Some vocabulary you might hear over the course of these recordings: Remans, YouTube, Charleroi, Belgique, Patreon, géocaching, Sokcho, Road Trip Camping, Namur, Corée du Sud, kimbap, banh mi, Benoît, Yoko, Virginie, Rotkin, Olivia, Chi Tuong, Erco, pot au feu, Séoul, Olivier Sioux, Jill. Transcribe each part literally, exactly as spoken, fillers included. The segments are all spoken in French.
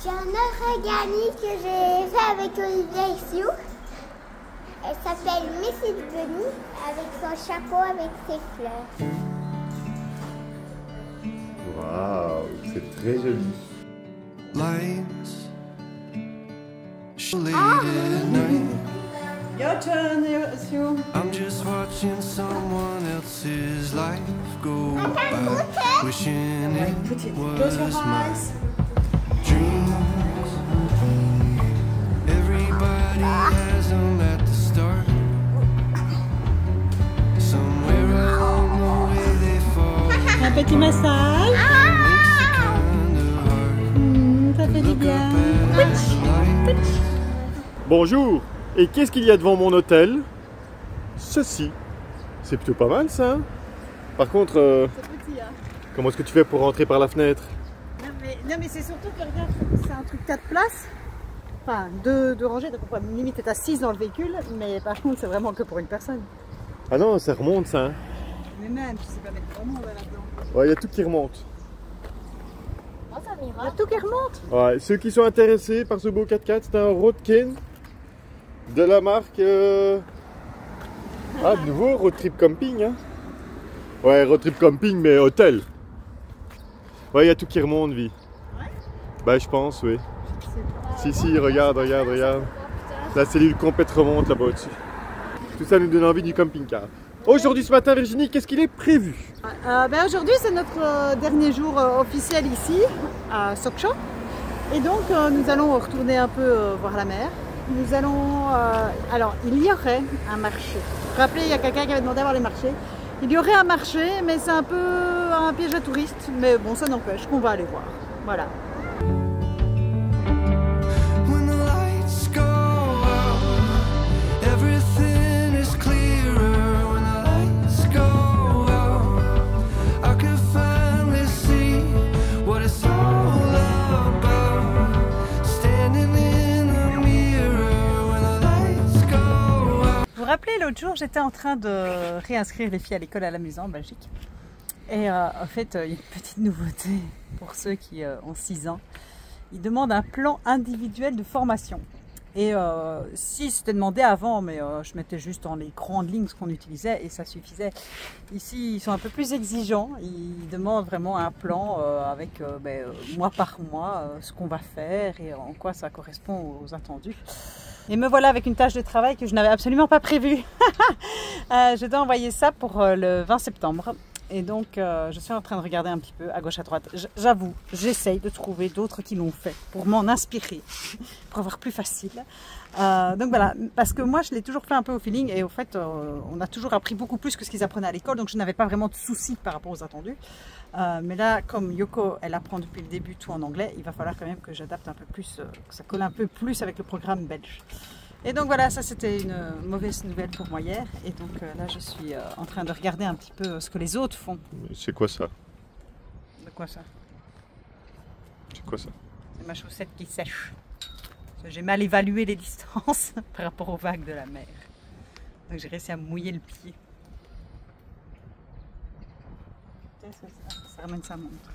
J'ai un autre organisme que j'ai fait avec Olivier Sioux. Elle s'appelle missus Bunny, avec son chapeau, avec ses fleurs. Waouh, c'est très joli. Ah. Your turn, Sioux. I'm just watching someone else's life go by, wishing it was mine. Everybody has them at the start. Somewhere along the way they fall. Un petit massage. Mmh, ça fait du bien. Bonjour. Et qu'est-ce qu'il y a devant mon hôtel? Ceci. C'est plutôt pas mal ça. Par contre, euh, c'est petit, hein. Comment est-ce que tu fais pour rentrer par la fenêtre? Non mais c'est surtout que regarde, c'est un truc quatre places, enfin deux, deux rangées, donc on peut limite être à six dans le véhicule, mais par contre c'est vraiment que pour une personne. Ah non, ça remonte ça hein. Mais même, tu sais pas mettre vraiment là-dedans. Ouais, il y a tout qui remonte. Oh, ça m'ira. Il y a tout qui remonte. Ouais, ceux qui sont intéressés par ce beau quatre quatre, c'est un Rotkin de la marque... Euh... Ah, de nouveau, Road Trip Camping hein. Ouais, Road Trip Camping, mais hôtel. Ouais, il y a tout qui remonte, vie. Bah je pense, oui. Si, si, regarde, regarde, regarde. La cellule complète remonte là-bas au-dessus. Tout ça nous donne envie du camping-car. Aujourd'hui, ce matin, Virginie, qu'est-ce qu'il est prévu? euh, ben, Aujourd'hui, c'est notre euh, dernier jour euh, officiel ici, à Sokcho. Et donc, euh, nous allons retourner un peu euh, voir la mer. Nous allons... Euh, alors, il y aurait un marché. Vous vous rappelez, il y a quelqu'un qui avait demandé à voir les marchés. Il y aurait un marché, mais c'est un peu un piège à touristes. Mais bon, ça n'empêche qu'on va aller voir. Voilà. Vous vous rappelez, l'autre jour, j'étais en train de réinscrire les filles à l'école à la maison en Belgique. Et euh, en fait, euh, une petite nouveauté pour ceux qui euh, ont six ans. Ils demandent un plan individuel de formation. Et euh, si c'était demandé avant, mais euh, je mettais juste dans les grandes lignes ce qu'on utilisait et ça suffisait. Ici, ils sont un peu plus exigeants. Ils demandent vraiment un plan euh, avec euh, ben, mois par mois, euh, ce qu'on va faire et en quoi ça correspond aux attendus. Et me voilà avec une tâche de travail que je n'avais absolument pas prévue. euh, je dois envoyer ça pour euh, le vingt septembre. Et donc, euh, je suis en train de regarder un petit peu à gauche, à droite. J'avoue, j'essaye de trouver d'autres qui l'ont fait pour m'en inspirer, pour avoir plus facile. Euh, donc voilà, parce que moi, je l'ai toujours fait un peu au feeling. Et au fait, euh, on a toujours appris beaucoup plus que ce qu'ils apprenaient à l'école. Donc, je n'avais pas vraiment de soucis par rapport aux attendus. Euh, mais là, comme Yoko, elle apprend depuis le début tout en anglais, il va falloir quand même que j'adapte un peu plus, euh, que ça colle un peu plus avec le programme belge. Et donc voilà, ça c'était une mauvaise nouvelle pour moi hier. Et donc euh, là je suis euh, en train de regarder un petit peu ce que les autres font. C'est quoi ça? De quoi ça? C'est quoi ça? C'est ma chaussette qui sèche. J'ai mal évalué les distances par rapport aux vagues de la mer. Donc j'ai réussi à mouiller le pied. Qu'est-ce que ça? Ça ramène sa montre.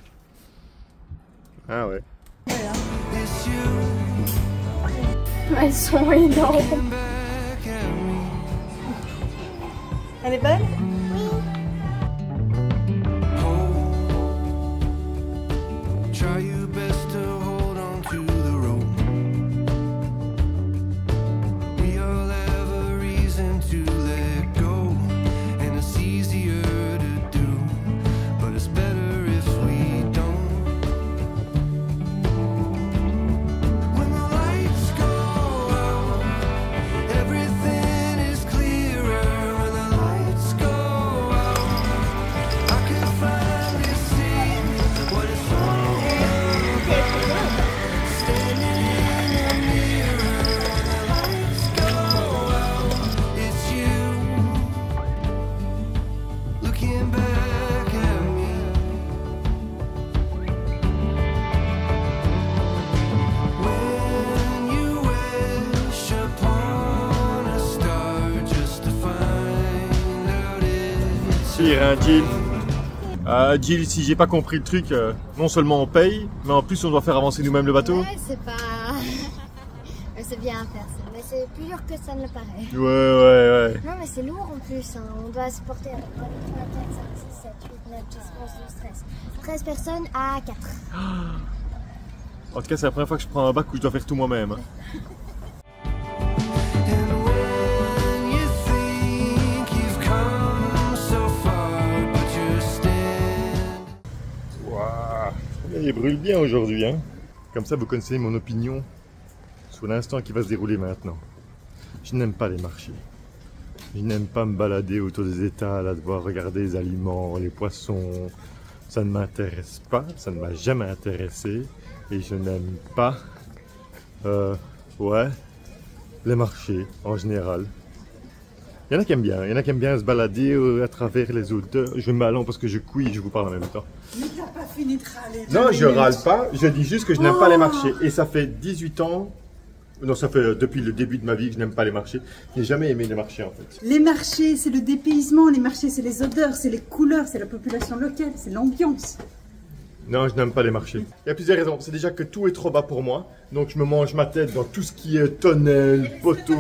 Ah ouais. Ouais hein. Elles sont énormes. Elle est belle? Oui. Euh, Jill, si j'ai pas compris le truc, euh, non seulement on paye, mais en plus on doit faire avancer nous-mêmes le bateau. Ouais, c'est pas... c'est bien à faire ça, mais c'est plus dur que ça ne le paraît. Ouais, ouais, ouais. Non, mais c'est lourd en plus, hein. On doit se porter avec trois, quatre, cinq, six, sept, huit, neuf, dix, onze, douze, treize. treize personnes à quatre. En tout cas, c'est la première fois que je prends un bac où je dois faire tout moi-même. Waouh, il brûle bien aujourd'hui, hein. Comme ça, vous connaissez mon opinion. Pour l'instant qui va se dérouler maintenant. Je n'aime pas les marchés. Je n'aime pas me balader autour des étals, à devoir regarder les aliments, les poissons. Ça ne m'intéresse pas, ça ne m'a jamais intéressé. Et je n'aime pas euh, ouais, les marchés en général. Il y en a qui aiment bien, il y en a qui aiment bien se balader à travers les odeurs. Je me m'allonge parce que je couille et je vous parle en même temps. Mais t'as pas fini de râler. Non, je râle pas, je dis juste que je n'aime oh. pas les marchés. Et ça fait dix-huit ans. Non, ça fait depuis le début de ma vie que je n'aime pas les marchés. Je n'ai jamais aimé les marchés en fait. Les marchés, c'est le dépaysement. Les marchés, c'est les odeurs, c'est les couleurs, c'est la population locale, c'est l'ambiance. Non, je n'aime pas les marchés. Il y a plusieurs raisons. C'est déjà que tout est trop bas pour moi. Donc je me mange ma tête dans tout ce qui est tonnelle, poteau.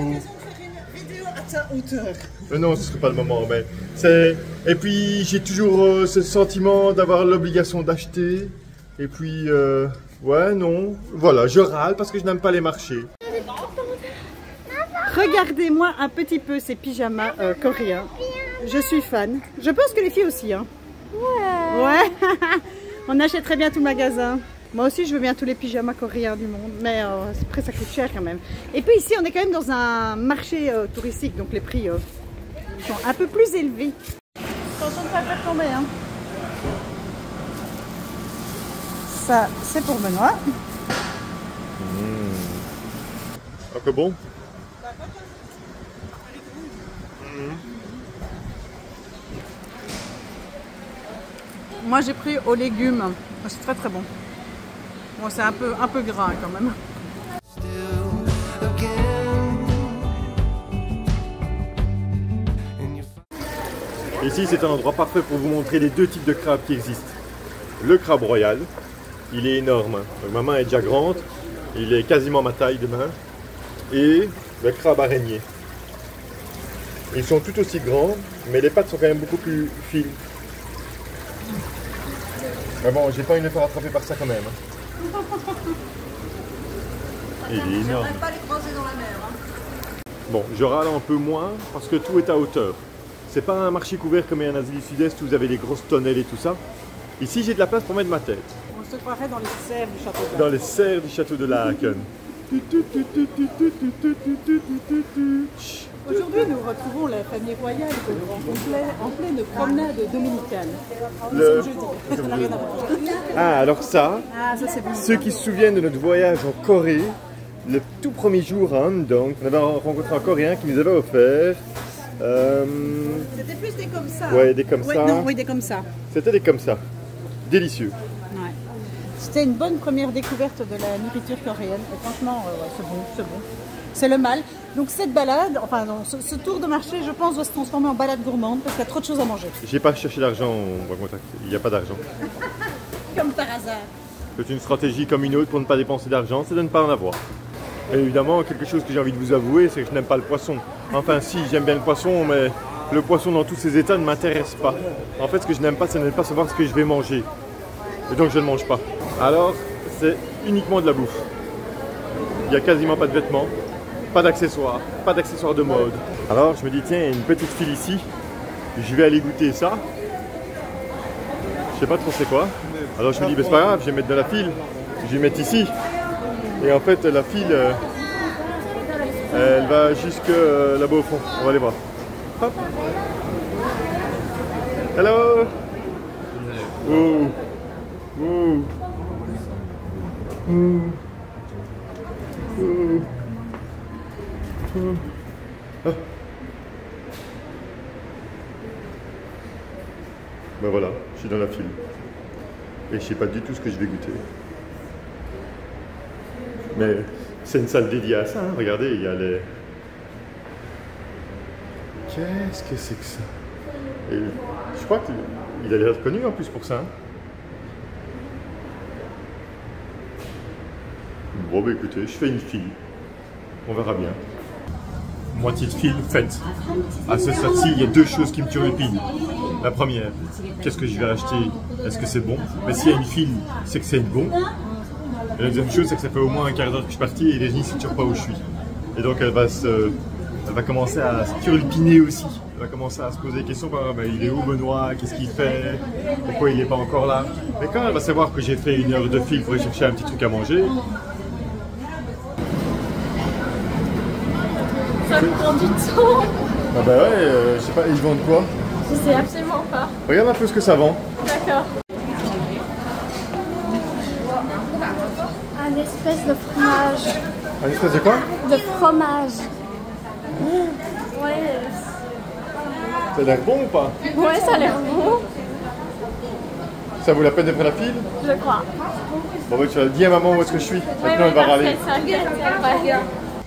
Hauteur. Euh, non, ce serait pas le moment, mais c'est. Et puis j'ai toujours euh, ce sentiment d'avoir l'obligation d'acheter. Et puis euh... ouais, non, voilà, je râle parce que je n'aime pas les marchés. Regardez-moi un petit peu ces pyjamas euh, coréens. Je suis fan. Je pense que les filles aussi, hein. Ouais. Ouais. On achèterait bien tout le magasin. Moi aussi, je veux bien tous les pyjamas coréens du monde, mais euh, après ça coûte cher quand même. Et puis ici, on est quand même dans un marché euh, touristique, donc les prix euh, sont un peu plus élevés. Attention de pas faire tomber, hein. Ça, c'est pour Benoît. Mmh. Ah, que bon. Mmh. Moi, j'ai pris aux légumes. C'est très très bon. Bon, c'est un peu, un peu gras quand même. Ici, c'est un endroit parfait pour vous montrer les deux types de crabes qui existent. Le crabe royal, il est énorme. Donc, ma main est déjà grande, il est quasiment ma taille de main. Et le crabe araignée. Ils sont tout aussi grands, mais les pattes sont quand même beaucoup plus fines. Mais bon, j'ai pas une fois rattrapée par ça quand même. Il est énorme. J'aimerais pas les croiser dans la mer, hein. Bon, je râle un peu moins parce que tout est à hauteur. C'est pas un marché couvert comme en Asie du Sud-Est où vous avez des grosses tonnelles et tout ça. Ici, j'ai de la place pour mettre ma tête. On se croirait dans les serres du château de la Dans les serres du château de la Haken. Aujourd'hui, nous retrouvons la famille royale que nous rencontrons en pleine promenade dominicale. Le... C'est jeudi. Le... Ah, alors ça, ah, ça bon. Ceux qui se souviennent de notre voyage en Corée, le tout premier jour à Hamdong, on avait rencontré un Coréen qui nous avait offert... Euh... C'était plus des comme ça. Ouais, des comme ouais, ça. Non, oui, des comme ça. C'était des comme ça. Délicieux. Ouais. C'était une bonne première découverte de la nourriture coréenne. Et franchement, euh, ouais, c'est bon, c'est bon. C'est le mal. Donc cette balade, enfin non, ce, ce tour de marché, je pense, doit se transformer en balade gourmande parce qu'il y a trop de choses à manger. J'ai pas cherché l'argent, on va contacter. Il n'y a pas d'argent. Comme par hasard. C'est une stratégie comme une autre pour ne pas dépenser d'argent, c'est de ne pas en avoir. Et évidemment, quelque chose que j'ai envie de vous avouer, c'est que je n'aime pas le poisson. Enfin si, j'aime bien le poisson, mais le poisson dans tous ses états ne m'intéresse pas. En fait, ce que je n'aime pas, c'est ne pas savoir ce que je vais manger. Et donc je ne mange pas. Alors, c'est uniquement de la bouffe. Il n'y a quasiment pas de vêtements. Pas d'accessoires, pas d'accessoires de mode. Alors je me dis, tiens, il y a une petite file ici, je vais aller goûter ça. Je sais pas trop c'est quoi. Alors je me dis, bah, c'est pas grave, je vais mettre de la file, je vais mettre ici. Et en fait, la file, euh, elle va jusque euh, là-bas au fond. On va aller voir. Hop. Hello. Ouh. Ouh. Ouh. Ouh. Ah. Ben voilà, je suis dans la file. Et je sais pas du tout ce que je vais goûter. Mais c'est une salle dédiée à ça, hein. Regardez, il y a les... Qu'est-ce que c'est que ça? Et je crois que Il a l'air connu en plus pour ça. Hein. Bon bah écoutez, je fais une file. On verra bien. Moitié de file faite. À ce stade-ci, il y a deux choses qui me turlupinent. La première, qu'est-ce que je vais acheter? Est-ce que c'est bon? Mais s'il y a une file, c'est que c'est bon. Et la deuxième chose, c'est que ça fait au moins un quart d'heure que je suis parti et Virginie ne sait toujours pas où je suis. Et donc elle va, se, elle va commencer à se turlupiner aussi. Elle va commencer à se poser des questions. Bah, bah, il est où Benoît? Qu'est-ce qu'il fait? Pourquoi il n'est pas encore là? Mais quand elle va savoir que j'ai fait une heure de file pour aller chercher un petit truc à manger... Ça me prend du temps. Ah bah ouais, euh, je sais pas, ils vendent quoi? Je sais absolument pas. Regarde un peu ce que ça vend. D'accord. Un espèce de fromage. Un espèce de quoi? De fromage. Mmh. Ouais. Ça a l'air bon ou pas? Ouais, ça a l'air bon. Ça vaut la peine de prendre la file? Je crois. Bon bah tu vas dire à maman où est-ce que je suis. Maintenant ouais, elle va râler.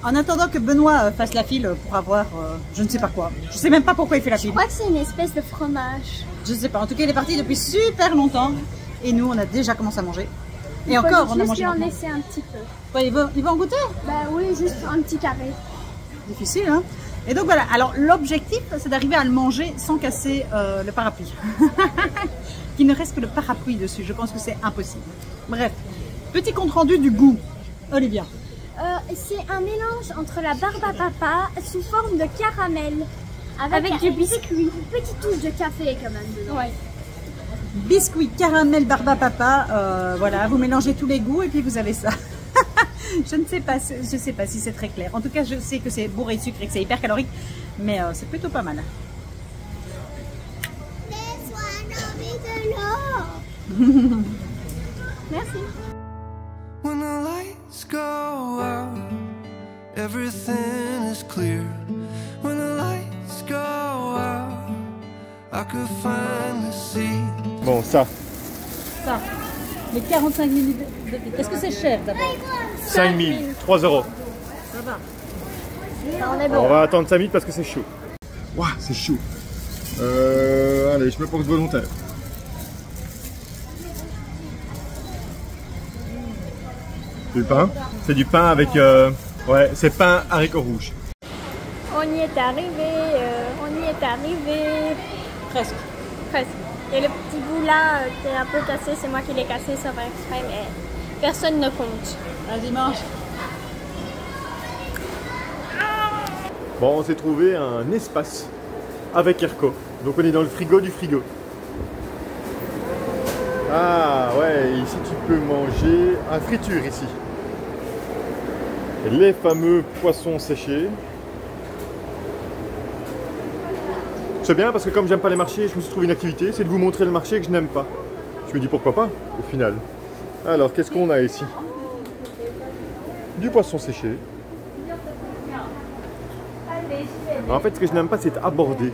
En attendant que Benoît fasse la file pour avoir euh, je ne sais pas quoi. Je ne sais même pas pourquoi il fait la file. Je crois que c'est une espèce de fromage. Je ne sais pas. En tout cas, il est parti depuis super longtemps. Et nous, on a déjà commencé à manger. Et il encore, on a mangé. Je vais en laisser un petit peu. Ouais, il, va, il va en goûter? Bah oui, juste un petit carré. Difficile, hein? Et donc voilà. Alors, l'objectif, c'est d'arriver à le manger sans casser euh, le parapluie. Qu'il ne reste que le parapluie dessus. Je pense que c'est impossible. Bref, petit compte rendu du goût. Olivia. Euh, c'est un mélange entre la barbe à papa sous forme de caramel avec, avec du biscuit. Une petite touche de café quand même dedans. Ouais. Biscuit, caramel, barbe à papa, euh, voilà, vous mélangez tous les goûts et puis vous avez ça. Je ne sais pas, je sais pas si c'est très clair. En tout cas, je sais que c'est bourré de sucre et que c'est hyper calorique, mais euh, c'est plutôt pas mal. Merci. Go out, everything is clear. When the lights go out, I could finally see. Bon, ça. Ça. Les quarante-cinq mille. De... Est-ce que c'est cher d'abord? cinq mille, trois euros. Ça va. Ça, on est bon. On va attendre cinq minutes parce que c'est chaud. Waouh, c'est chaud. Euh, allez, je me porte volontaire. Du pain, c'est du pain avec, euh, ouais, c'est pain haricot rouge. On y est arrivé, euh, on y est arrivé. Presque. Presque. Et le petit bout là, c'est un peu cassé, c'est moi qui l'ai cassé, ça va exprès, mais personne ne compte. Vas-y, mange. Bon, on s'est trouvé un espace avec Erco, donc on est dans le frigo du frigo. Ah ouais, ici tu peux manger un friture ici. Les fameux poissons séchés. C'est bien parce que comme j'aime pas les marchés, je me suis trouvé une activité, c'est de vous montrer le marché que je n'aime pas. Je me dis pourquoi pas, au final. Alors, qu'est-ce qu'on a ici? Du poisson séché. Alors, en fait, ce que je n'aime pas, c'est aborder.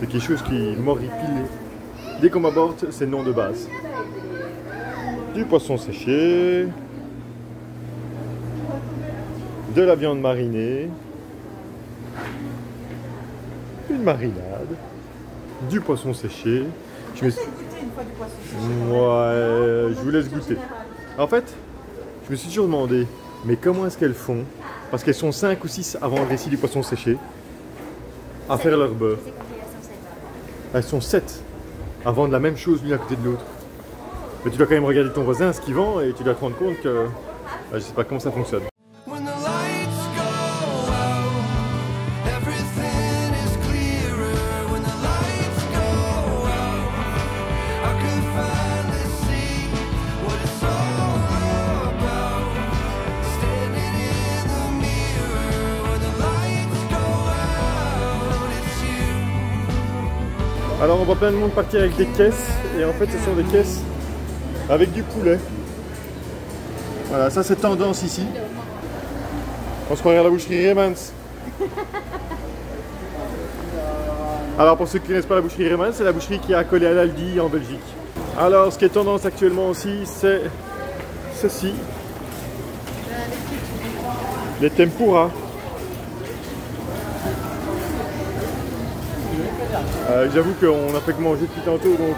C'est quelque chose qui m'horripile. Dès qu'on m'aborde, c'est le nom de base. Du poisson séché. De la viande marinée, une marinade, du poisson séché. Je me suis goûté une fois du poisson séché. Ouais, je vous laisse goûter. En fait, je me suis toujours demandé, mais comment est-ce qu'elles font? Parce qu'elles sont cinq ou six avant le récit du poisson séché à faire leur beurre. Elles sont sept à vendre la même chose l'une à côté de l'autre. Mais tu dois quand même regarder ton voisin, ce qu'il vend, et tu dois te rendre compte que... Ah, je sais pas comment ça fonctionne. Alors on voit plein de monde partir avec des caisses, et en fait ce sont des caisses avec du poulet. Voilà, ça c'est tendance ici. On se croirait à la boucherie Remans. Alors pour ceux qui ne connaissent pas la boucherie Remans, c'est la boucherie qui est accolée à l'Aldi en Belgique. Alors ce qui est tendance actuellement aussi, c'est ceci. Les tempura. Euh, J'avoue qu'on a fait que manger depuis tantôt, donc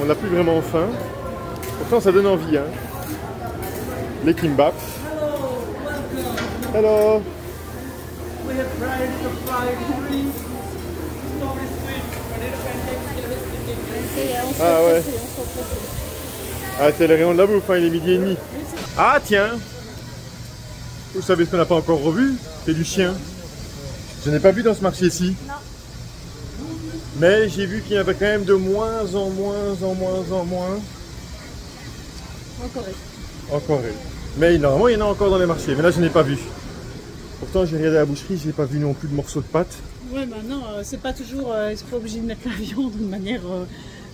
on n'a plus vraiment faim. Pourtant, ça donne envie, hein. Les kimbaps. Hello. Ah ouais. Ah, c'est le rayon de la bouffe, hein, il est midi et demi. Ah tiens, vous savez ce qu'on n'a pas encore revu? C'est du chien. Je n'ai pas vu dans ce marché-ci. Mais j'ai vu qu'il y avait quand même de moins en moins en moins en moins. En Corée. En Corée. Mais normalement il y en a encore dans les marchés, mais là je n'ai pas vu. Pourtant j'ai regardé à la boucherie, je n'ai pas vu non plus de morceaux de pâte. Ouais, bah non, euh, c'est pas toujours, euh, ils sont pas obligés de mettre la viande de manière euh,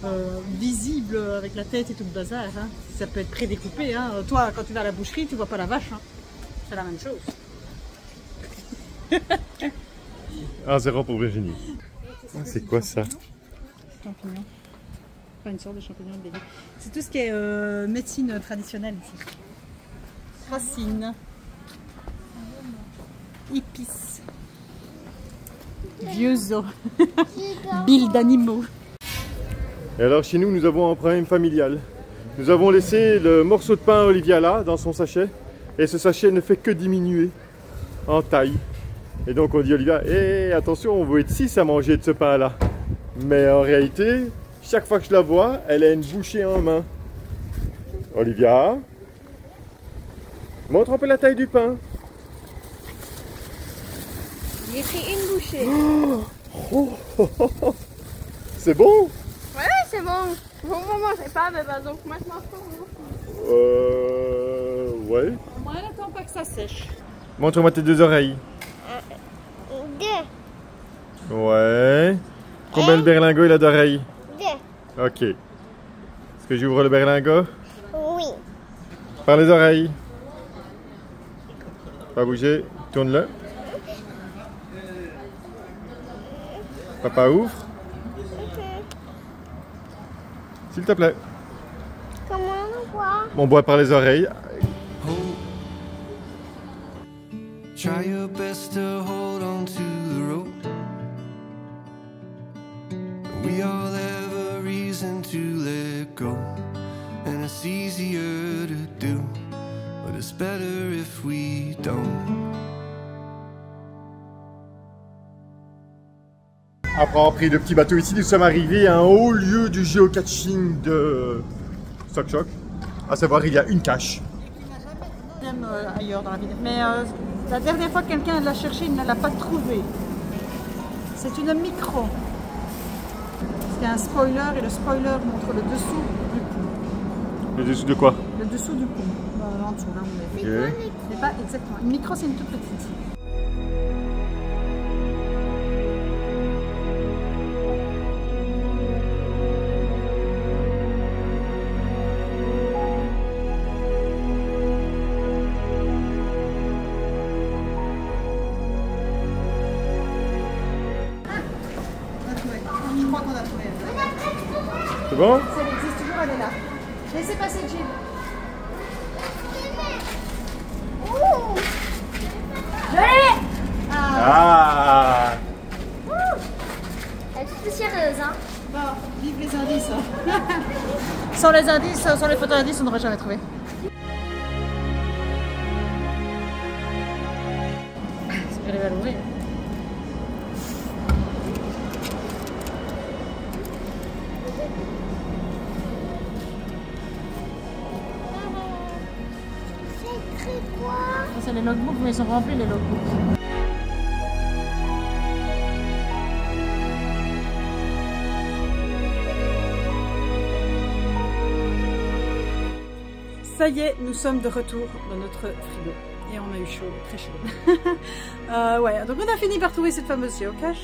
euh, visible avec la tête et tout le bazar, hein. Ça peut être prédécoupé, hein. Toi quand tu vas à la boucherie tu vois pas la vache, hein. C'est la même chose. Un zéro pour Virginie. Ah, c'est quoi ça? Champignons. Enfin une sorte de champignon de bébé. C'est tout ce qui est euh, médecine traditionnelle ici. Racines, épices, vieux os, billes d'animaux. Et alors chez nous, nous avons un problème familial. Nous avons laissé le morceau de pain à Olivia là, dans son sachet. Et ce sachet ne fait que diminuer en taille. Et donc on dit à Olivia, hé, attention, on veut être six à manger de ce pain là. Mais en réalité, chaque fois que je la vois, elle a une bouchée en main. Olivia, montre un peu la taille du pain. J'ai pris une bouchée. Oh, oh, oh, oh. C'est bon? Ouais, c'est bon. Bon, moi, moi, j'ai pas, mais bah, donc maintenant, je Euh... Ouais. Moi, elle attend pas que ça sèche. Montre-moi tes deux oreilles. Euh, deux. Ouais. Combien le berlingot il a d'oreilles? Deux. Ok. Est-ce que j'ouvre le berlingot? Oui. Par les oreilles. Pas bouger, tourne-le. Papa ouvre. Okay. S'il te plaît. Comment on boit? On boit par les oreilles. Oh. Try your best to hold on to the rope. We all have a reason to let go. And it's easier to do. But it's better if we don't. Après avoir pris le petit bateau ici, nous sommes arrivés à un haut lieu du géocaching de Sokcho. À savoir, il y a une cache. Il n'y en a jamais de problème ailleurs dans la ville. Mais euh, la dernière fois que quelqu'un l'a cherchée, il ne l'a pas trouvée. C'est une micro. C'est un spoiler et le spoiler montre le dessous du pont. Le dessous de quoi? Le dessous du pont. En dessous, là où on est. Okay. Mais pas exactement. Une micro, c'est une toute petite. Je crois qu'on a trouvé. C'est bon? Ça existe toujours, elle est là. Laissez passer Jill. Ah! Ouh. Elle est poussiéreuse, hein? Bon, vive les indices. Sans les indices, sans les photos d'indices, on n'aurait jamais trouvé. Elle va l'ouvrir. C'est écrit quoi? C'est les logbooks, mais ils sont remplis les logbooks. Ça y est, nous sommes de retour dans notre frigo. Et on a eu chaud, très chaud. euh, ouais, donc on a fini par trouver cette fameuse géocache,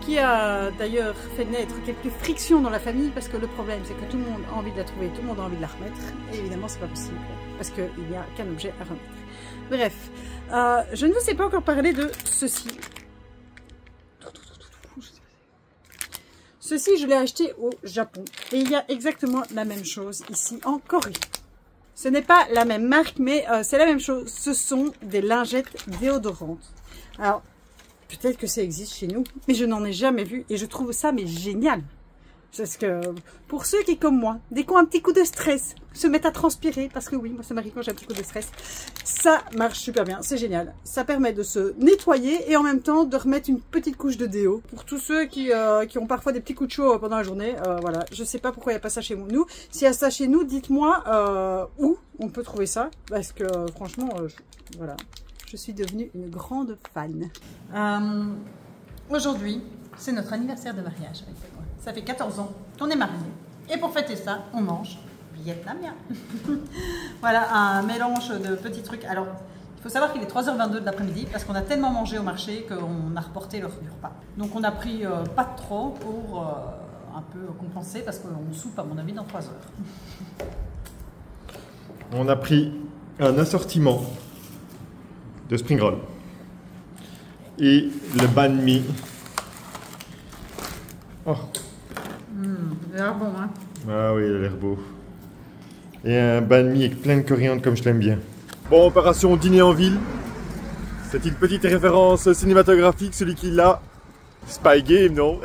qui a d'ailleurs fait naître quelques frictions dans la famille, parce que le problème c'est que tout le monde a envie de la trouver, tout le monde a envie de la remettre, et évidemment c'est pas possible, parce qu'il n'y a qu'un objet à remettre. Bref, euh, je ne vous ai pas encore parlé de ceci. Ceci, je l'ai acheté au Japon, et il y a exactement la même chose ici en Corée. Ce n'est pas la même marque, mais euh, c'est la même chose. Ce sont des lingettes déodorantes. Alors, Peut-être que ça existe chez nous, mais je n'en ai jamais vu et je trouve ça mais génial. Parce que pour ceux qui, comme moi, dès qu'on a un petit coup de stress, se mettent à transpirer, parce que oui, moi ça m'arrive quand j'ai un petit coup de stress, ça marche super bien, c'est génial. Ça permet de se nettoyer et en même temps de remettre une petite couche de déo. Pour tous ceux qui, euh, qui ont parfois des petits coups de chaud pendant la journée, euh, voilà, je sais pas pourquoi il n'y a pas ça chez nous. S'il y a ça chez nous, dites-moi euh, où on peut trouver ça, parce que franchement, euh, je, voilà, je suis devenue une grande fan. Euh, Aujourd'hui, c'est notre anniversaire de mariage avec Benoît. Ça fait quatorze ans qu'on est mariés. Et pour fêter ça, on mange vietnamien. Voilà, un mélange de petits trucs. Alors, il faut savoir qu'il est trois heures vingt-deux de l'après-midi parce qu'on a tellement mangé au marché qu'on a reporté le repas. Donc, on a pris euh, pas trop pour euh, un peu compenser parce qu'on soupe, à mon avis, dans trois heures. On a pris un assortiment de spring roll et le banh mi. Oh. Mmh, il a l'air bon, hein? Ah oui, il a l'air beau. Et un banh mi avec plein de coriandre comme je l'aime bien. Bon, opération dîner en ville. C'est une petite référence cinématographique, celui qui l'a. Spy Game, non?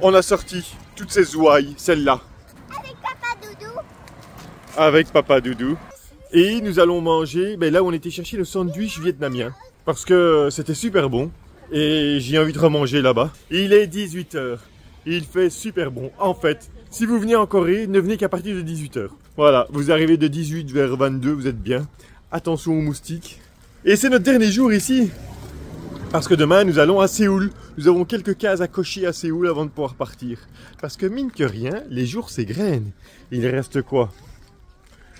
On a sorti toutes ces ouailles, celle-là. Avec Papa Doudou. Avec Papa Doudou. Et nous allons manger, ben, là où on était chercher le sandwich vietnamien. Parce que c'était super bon. Et j'ai envie de remanger là-bas. Il est dix-huit heures. Il fait super bon. En fait, si vous venez en Corée, ne venez qu'à partir de dix-huit heures. Voilà, vous arrivez de dix-huit vers vingt-deux, vous êtes bien. Attention aux moustiques. Et c'est notre dernier jour ici. Parce que demain, nous allons à Séoul. Nous avons quelques cases à cocher à Séoul avant de pouvoir partir. Parce que mine que rien, les jours s'égrènent. Il reste quoi?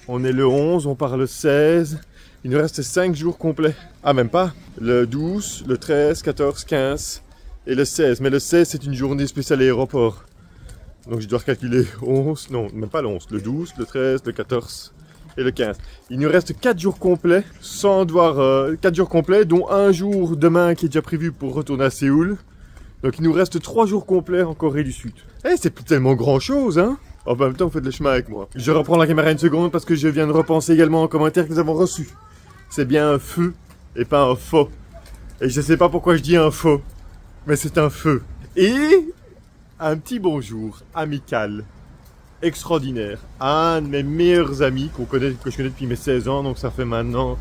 On est le onze, on part le seize... Il nous reste cinq jours complets. Ah, même pas. Le douze, le treize, quatorze, quinze et le seize. Mais le seize, c'est une journée spéciale à l'aéroport. Donc je dois recalculer onze, non, même pas le onze. Le douze, le treize, le quatorze et le quinze. Il nous reste quatre jours complets, sans devoir. Euh, quatre jours complets, dont un jour demain qui est déjà prévu pour retourner à Séoul. Donc il nous reste trois jours complets en Corée du Sud. Eh, c'est plus tellement grand chose, hein! En même temps, vous faites le chemin avec moi. Je reprends la caméra une seconde parce que je viens de repenser également en commentaire que nous avons reçu. C'est bien un feu et pas un faux. Et je sais pas pourquoi je dis un faux, mais c'est un feu. Et un petit bonjour amical, extraordinaire, à un de mes meilleurs amis qu'on connaît, que je connais depuis mes seize ans, donc ça fait maintenant...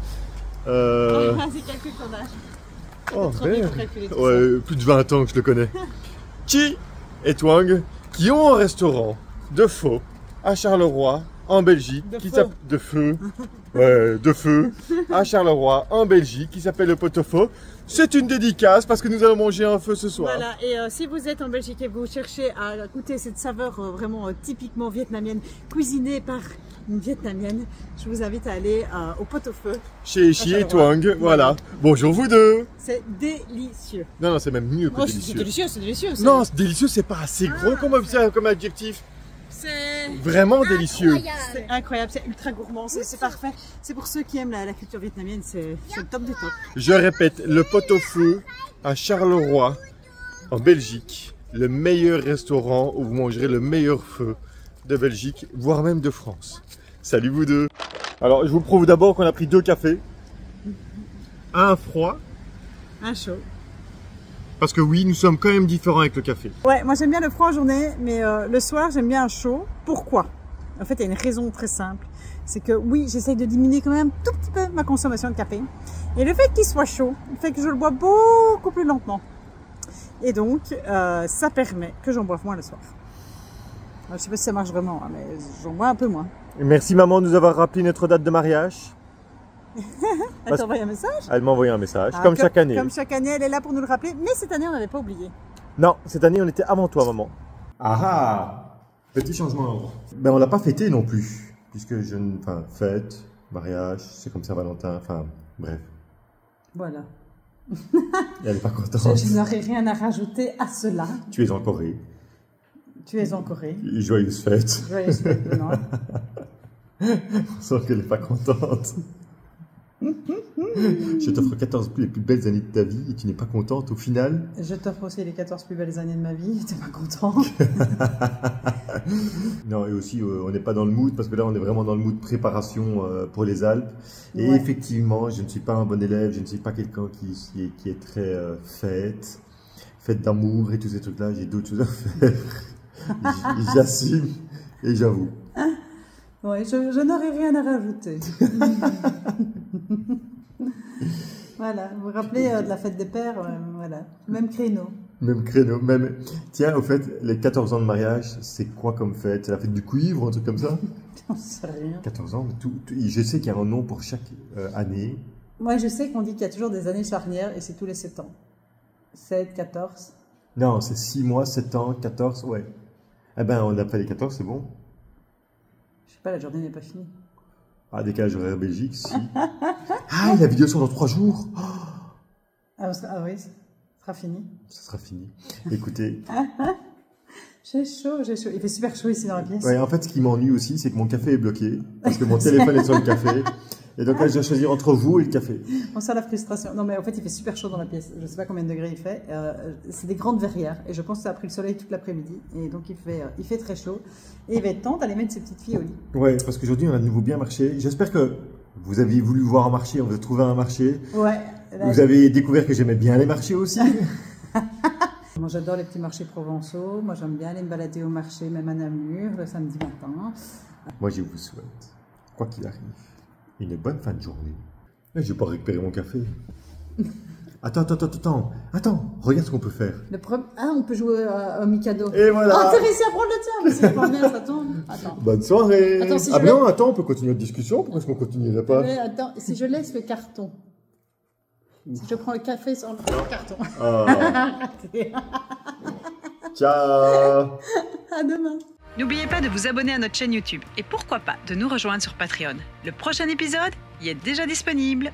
Euh... c'est calcul ton âge. Oh, merde. Ouais, plus de vingt ans que je le connais. Chi et Tuong, qui ont un restaurant de faux à Charleroi, en Belgique, de qui s'appelle de feu, ouais, de feu, à Charleroi, en Belgique, qui s'appelle le pot au feu. C'est une dédicace parce que nous allons manger un feu ce soir. Voilà, et euh, si vous êtes en Belgique et vous cherchez à goûter cette saveur euh, vraiment euh, typiquement vietnamienne, cuisinée par une vietnamienne, je vous invite à aller euh, au pot au feu. Chez Chi Tuong, voilà. voilà. Bonjour vous deux. C'est délicieux. Non, non, c'est même mieux que oh, délicieux. C'est délicieux, c'est délicieux. Non, délicieux, c'est pas assez gros ah, comme, comme adjectif. C'est vraiment délicieux. C'est incroyable, c'est ultra gourmand, c'est parfait. C'est pour ceux qui aiment la, la culture vietnamienne, c'est le top du top. Je répète, le pot au feu à Charleroi, en Belgique. Le meilleur restaurant où vous mangerez le meilleur feu de Belgique, voire même de France. Salut vous deux. Alors, je vous prouve d'abord qu'on a pris deux cafés. Un froid. Un chaud. Parce que oui, nous sommes quand même différents avec le café. Ouais, moi j'aime bien le froid en journée, mais euh, le soir j'aime bien un chaud. Pourquoi? En fait, il y a une raison très simple. C'est que oui, j'essaye de diminuer quand même un tout petit peu ma consommation de café. Et le fait qu'il soit chaud, fait que je le bois beaucoup plus lentement. Et donc, euh, ça permet que j'en boive moins le soir. Alors, je sais pas si ça marche vraiment, hein, mais j'en bois un peu moins. Et merci maman de nous avoir rappelé notre date de mariage. Elle t'a envoyé un message? Elle m'a envoyé un message, ah, comme, comme chaque année. Comme chaque année, elle est là pour nous le rappeler, mais cette année, on n'avait pas oublié. Non, cette année, on était avant toi, maman. Ah ah! Petit changement. Ben, on l'a pas fêté non plus, puisque je ne... Enfin, fête, mariage, c'est comme ça, Valentin, enfin, bref. Voilà. Elle n'est pas contente. Je, je n'aurais rien à rajouter à cela. Tu es en Corée. Tu es en Corée. Joyeuse fête. Joyeuse fête, non. On sent qu'elle n'est pas contente. Je t'offre quatorze les plus belles années de ta vie et tu n'es pas contente au final. Je t'offre aussi les quatorze plus belles années de ma vie et tu n'es pas contente. Non, et aussi euh, on n'est pas dans le mood parce que là on est vraiment dans le mood préparation euh, pour les Alpes. Et ouais, effectivement, je ne suis pas un bon élève, je ne suis pas quelqu'un qui, qui, est, qui est très euh, fête, fête d'amour et tous ces trucs-là. J'ai d'autres choses à faire. J'assume et j'avoue. Ouais, je, je n'aurais rien à rajouter. Voilà, vous vous rappelez euh, de la fête des pères, euh, voilà, même créneau. Même créneau, même... Tiens, au fait, les quatorze ans de mariage, c'est quoi comme fête? C'est la fête du cuivre ou un truc comme ça? J'en sais rien. quatorze ans, mais tout, tout... je sais qu'il y a un nom pour chaque euh, année. Moi, je sais qu'on dit qu'il y a toujours des années charnières et c'est tous les sept ans. sept, quatorze. Non, c'est six mois, sept ans, quatorze, ouais. Eh ben, on appelle les quatorze, c'est bon. Je sais pas, la journée n'est pas finie. Ah, décalage horaire Belgique, si. Ah, la vidéo sort dans trois jours. Oh ah, sera, ah oui, ça sera fini. Ça sera fini. Écoutez. J'ai chaud, j'ai chaud. Il fait super chaud ici dans la pièce. Ouais, en fait, ce qui m'ennuie aussi, c'est que mon café est bloqué. Parce que mon téléphone est sur le café. Et donc là, je dois choisir entre vous et le café. On sent la frustration. Non, mais en fait, il fait super chaud dans la pièce. Je ne sais pas combien de degrés il fait. Euh, c'est des grandes verrières. Et je pense que ça a pris le soleil toute l'après-midi. Et donc, il fait, euh, il fait très chaud. Et il va être temps d'aller mettre ces petites filles au lit. Ouais, parce qu'aujourd'hui, on a de nouveau bien marché. J'espère que vous aviez voulu voir un marché. On vous a trouvé un marché. Ouais. Là, vous avez découvert que j'aimais bien les marchés aussi. Moi, j'adore les petits marchés provençaux. Moi, j'aime bien aller me balader au marché, même à Namur, le samedi matin. Moi, je vous souhaite, quoi qu'il arrive, une bonne fin de journée. Mais je vais pas récupérer mon café. Attends, attends, attends, attends. Attends, regarde ce qu'on peut faire. Le problème... Ah, on peut jouer au Mikado. Et voilà. Ah, t'as réussi à prendre le tien. Mais c'est vraiment bien, ça tombe. Attends. Bonne soirée. Attends, si ah, je mais non, attends, on peut continuer notre discussion. Pourquoi est-ce qu'on continuerait pas? Mais attends, si je laisse le carton. Ouf. Si je prends le café sans le carton. Ah. Ciao. À demain. N'oubliez pas de vous abonner à notre chaîne YouTube et pourquoi pas de nous rejoindre sur Patreon. Le prochain épisode y est déjà disponible.